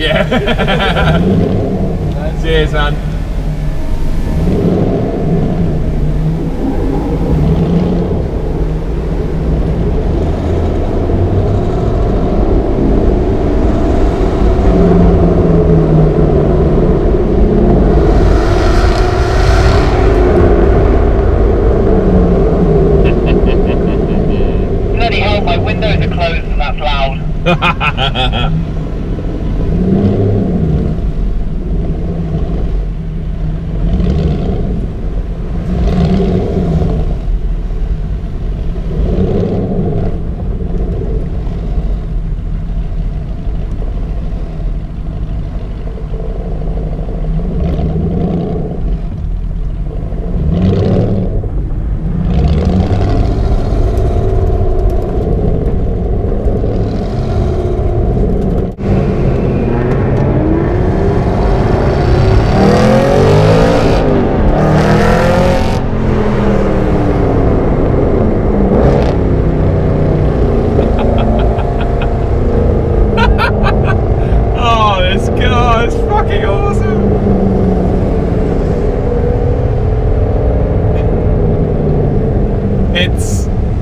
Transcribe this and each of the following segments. Yeah. Cheers, man.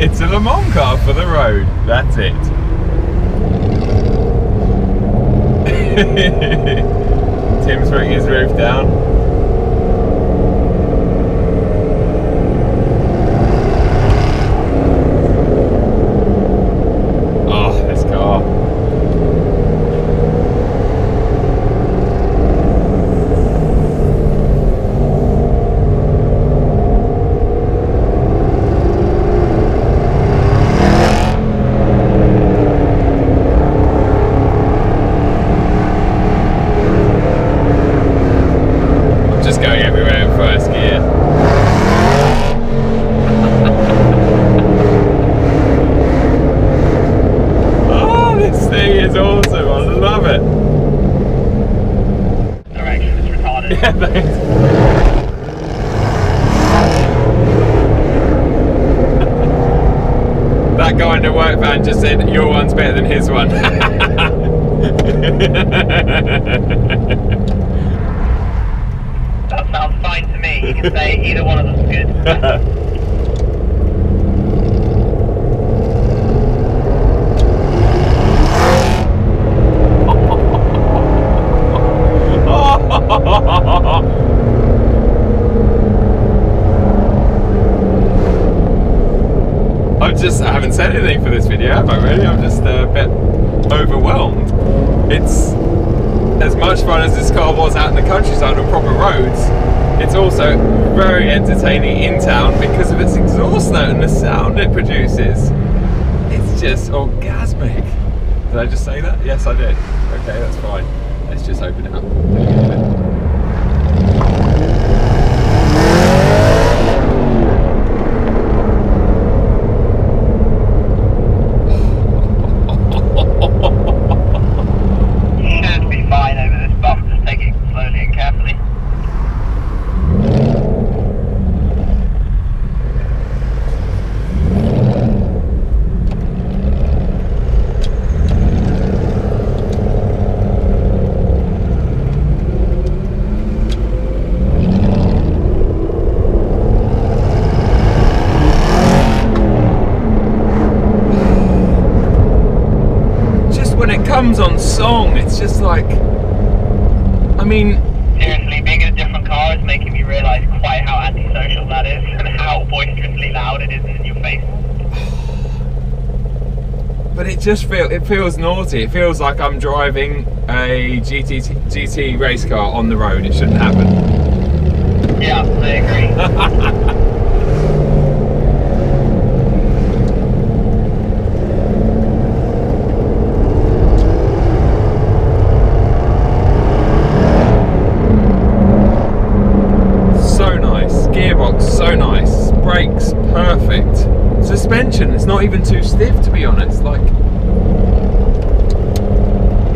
It's a Le Mans car for the road, that's it. Tim's putting his roof down. Oh, this car. That guy in the work van just said, your one's better than his one. That sounds fine to me. You can say either one of them's good. I haven't said anything for this video, have I really? I'm just a bit overwhelmed. It's as much fun as this car was out in the countryside on proper roads, it's also very entertaining in town because of its exhaust note and the sound it produces. It's just orgasmic. Did I just say that? Yes, I did. Okay, that's fine. Let's just open it up. On song, it's just like, I mean, seriously, being in a different car is making me realise quite how antisocial that is and how boisterously loud it is in your face. But it just feels naughty. It feels like I'm driving a GT race car on the road. It shouldn't happen. Yeah, I agree. It's not even too stiff, to be honest. Like,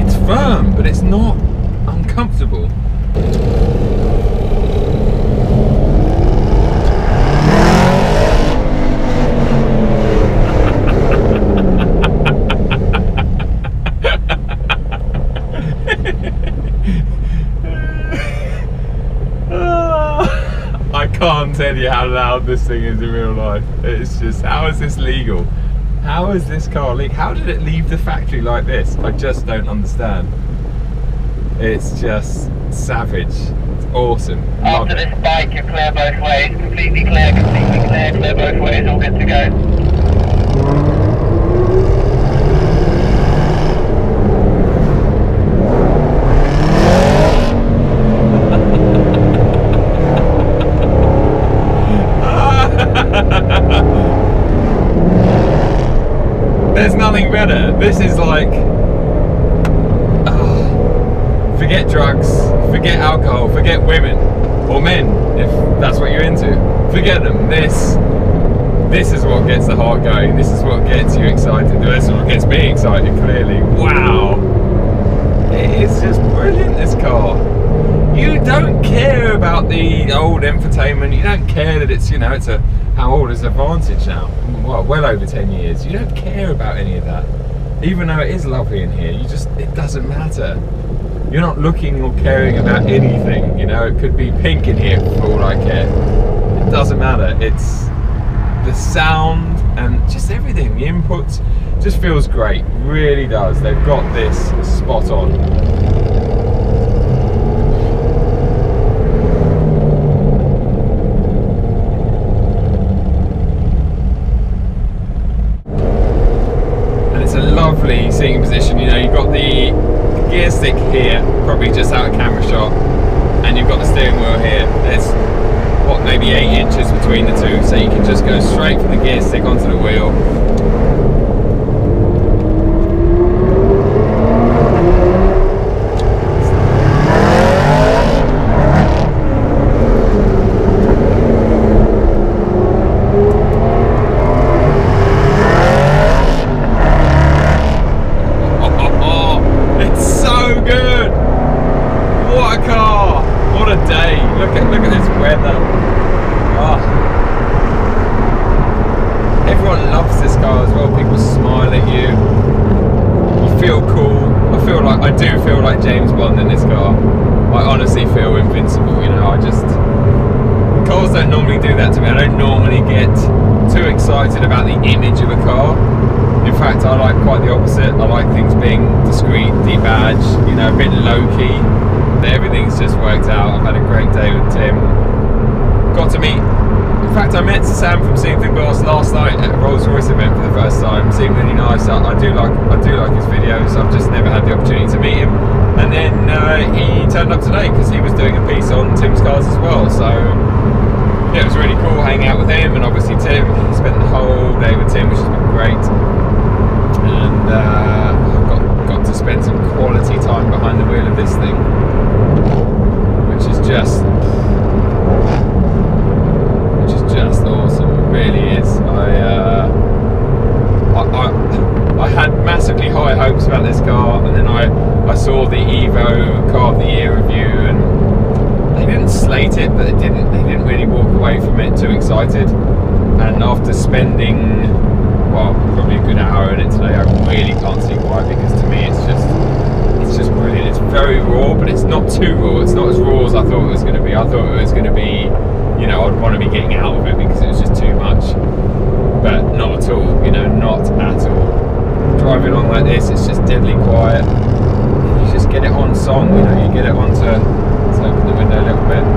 it's firm, but it's not uncomfortable. can't tell you how loud this thing is in real life. It's just, how is this legal? How is this car legal? How did it leave the factory like this? I just don't understand. It's just savage. It's awesome. After this bike, you're clear both ways. Completely clear both ways, all good to go. There's nothing better. This is like, forget drugs, forget alcohol, forget women or men if that's what you're into. Forget them. This is what gets the heart going. This is what gets you excited. This is what gets me excited, clearly. Wow. It is just brilliant, this car. You don't care about the old infotainment. You don't care that it's, you know, it's a, how old is Vantage now? Well, well over 10 years. You don't care about any of that. Even though it is lovely in here, you just, it doesn't matter. You're not looking or caring about anything, you know? It could be pink in here for all I care. It doesn't matter. It's the sound and just everything, the inputs, just feels great, really does. They've got this spot on. Lovely seating position. You know, you've got the gear stick here, probably just out of camera shot, and you've got the steering wheel here. There's what, maybe 8 inches between the two, so you can just go straight from the gear stick onto the wheel. Song, you know, you get it onto, let's open the window a little bit.